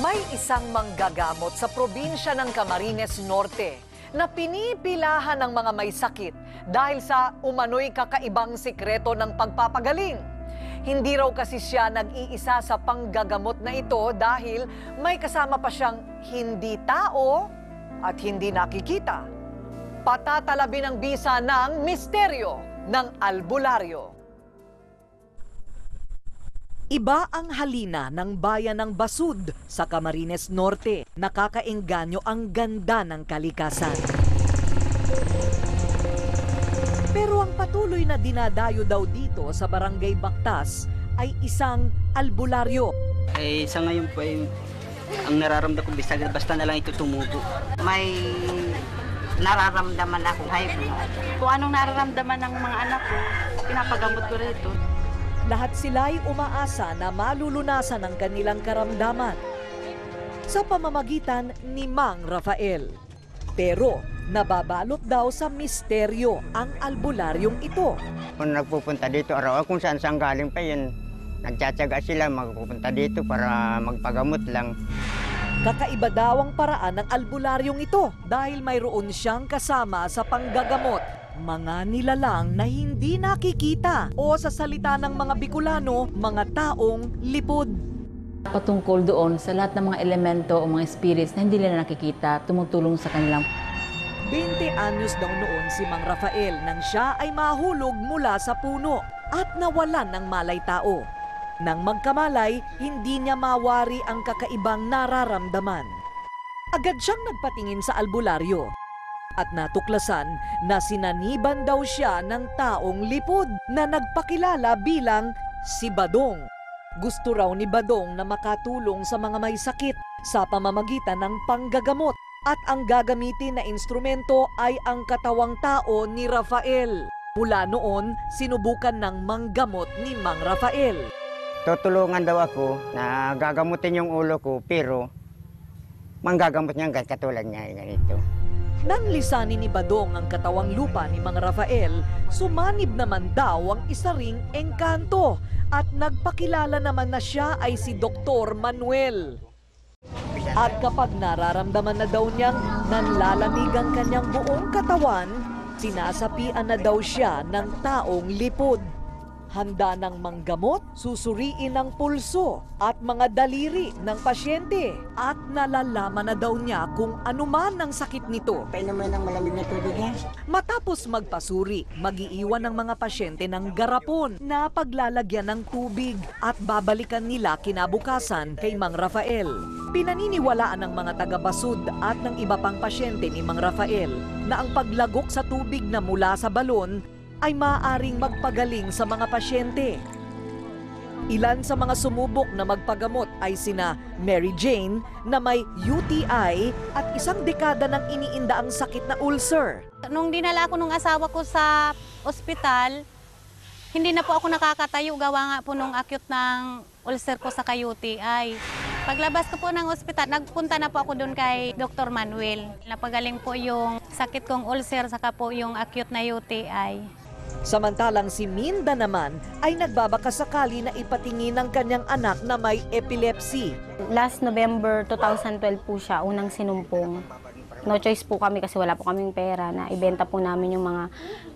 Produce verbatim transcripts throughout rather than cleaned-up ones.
May isang manggagamot sa probinsya ng Camarines Norte na pinipilahan ng mga may sakit dahil sa umano'y kakaibang sikreto ng pagpapagaling. Hindi raw kasi siya nag-iisa sa panggagamot na ito dahil may kasama pa siyang hindi tao at hindi nakikita. Patatalabin ang bisa ng misteryo ng albularyo. Iba ang halina ng Bayan ng Basud sa Camarines Norte. Nakakaengganyo ang ganda ng kalikasan. Pero ang patuloy na dinadayo daw dito sa Barangay Baktas ay isang albularyo. Eh, sa ngayon po, eh, ang nararamdaman ko, basta na lang ito tumubo. May nararamdaman ako, high blood. Kung anong nararamdaman ng mga anak ko, pinapagamot ko rito. Lahat sila'y umaasa na malulunasan ang kanilang karamdaman sa pamamagitan ni Mang Rafael. Pero nababalot daw sa misteryo ang albularyong ito. Kung nagpupunta dito araw, kung saan saan galing pa yun, nagtsatsaga sila magpupunta dito para magpagamot lang. Kakaiba daw ang paraan ng albularyong ito dahil mayroon siyang kasama sa panggagamot. Mga nilalang na hindi nakikita o sa salita ng mga Bicolano, mga taong lipod. Patungkol doon sa lahat ng mga elemento o mga spirits na hindi nila nakikita, tumutulong sa kanilang. twenty anyos daw noon si Mang Rafael nang siya ay mahulog mula sa puno at nawalan ng malay tao. Nang magkamalay, hindi niya mawari ang kakaibang nararamdaman. Agad siyang nagpatingin sa albularyo. At natuklasan na sinaniban daw siya ng taong lipod na nagpakilala bilang si Badong. Gusto raw ni Badong na makatulong sa mga may sakit sa pamamagitan ng panggagamot at ang gagamitin na instrumento ay ang katawang tao ni Rafael. Mula noon, sinubukan ng manggamot ni Mang Rafael. Tutulungan daw ako na gagamutin yung ulo ko pero manggagamot niya hanggang katulad niya ganito. Nang lisanin ni Badong ang katawang lupa ni Mang Rafael, sumanib naman daw ang isa ring engkanto at nagpakilala naman na siya ay si Doctor Manuel. At kapag nararamdaman na daw niyang nanlalamig ang kanyang buong katawan, sinasapian na daw siya ng taong lipod. Handa ng manggamot, susuriin ang pulso at mga daliri ng pasyente at nalalaman na daw niya kung anuman ang sakit nito. Painuman ng malamig na tubig, eh? Matapos magpasuri, mag-iiwan ng mga pasyente ng garapon na paglalagyan ng tubig at babalikan nila kinabukasan kay Mang Rafael. Pinaniniwalaan ng mga taga-Basud at ng iba pang pasyente ni Mang Rafael na ang paglagok sa tubig na mula sa balon ay maaaring magpagaling sa mga pasyente. Ilan sa mga sumubok na magpagamot ay sina Mary Jane na may U T I at isang dekada ng iniinda ang sakit na ulcer. Nung dinala ako nung asawa ko sa ospital, hindi na po ako nakakatayo gawa nga po nung acute ng ulcer ko sa U T I. Paglabas ko po ng ospital, nagpunta na po ako doon kay Doctor Manuel. Napagaling po yung sakit kong ulcer saka po yung acute na U T I. Samantalang si Minda naman ay nagbabaka sakali na ipatingin ng kanyang anak na may epilepsy. Last November two thousand twelve po siya, unang sinumpong. No choice po kami kasi wala po kaming pera na ibenta po namin yung mga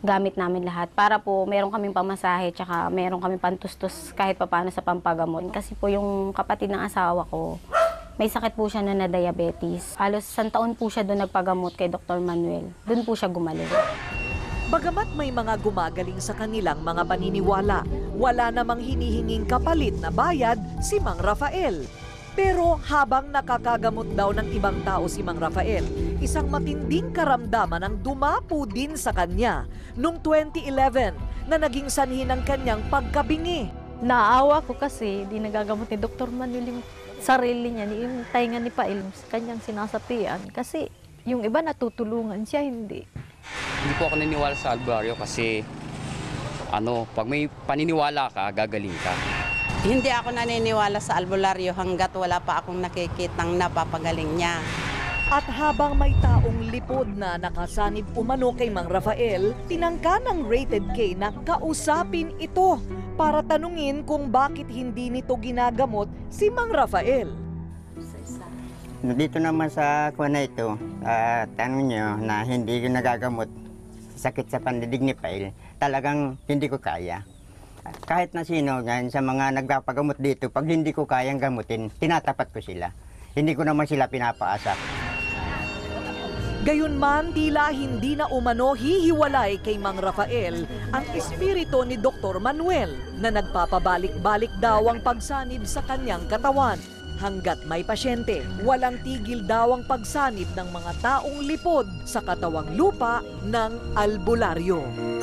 gamit namin lahat para po meron kaming pamasahe tsaka meron kaming pantustos kahit papaano sa pampagamot. Kasi po yung kapatid ng asawa ko, may sakit po siya na na-diabetes. Halos isang taon po siya doon nagpagamot kay Doctor Manuel. Doon po siya gumaling. Bagamat may mga gumagaling sa kanilang mga paniniwala, wala namang hinihinging kapalit na bayad si Mang Rafael. Pero habang nakakagamot daw ng ibang tao si Mang Rafael, isang matinding karamdaman ang dumapo din sa kanya noong twenty eleven na naging sanhi ng kanyang pagkabingi. Naawa ko kasi di nagagamot ni Doctor Manuel yung sarili niya, yung tainga ni Pailms, kanyang sinasapian kasi yung iba natutulungan siya, hindi. Hindi po ako naniniwala sa albularyo kasi ano, pag may paniniwala ka, gagaling ka. Hindi ako naniniwala sa albularyo hanggat wala pa akong nakikitang napapagaling niya. At habang may taong lipod na nakasanib umano kay Mang Rafael, tinangka ng Rated K na kausapin ito para tanungin kung bakit hindi nito ginagamot si Mang Rafael. Dito naman sa kuwan na ito, at uh, tanong nyo na hindi ko nagagamot, sakit sa pandidig ni Pail, talagang hindi ko kaya. Kahit na sino ngayon sa mga nagpapagamot dito, pag hindi ko kayang gamutin, tinatapat ko sila. Hindi ko naman sila pinapaasa. Gayunman, tila hindi na umano hihiwalay kay Mang Rafael ang espiritu ni Doktor Manuel na nagpapabalik-balik daw ang pagsanib sa kanyang katawan. Hanggat may pasyente, walang tigil daw ang pagsanib ng mga taong lipod sa katawang lupa ng albularyo.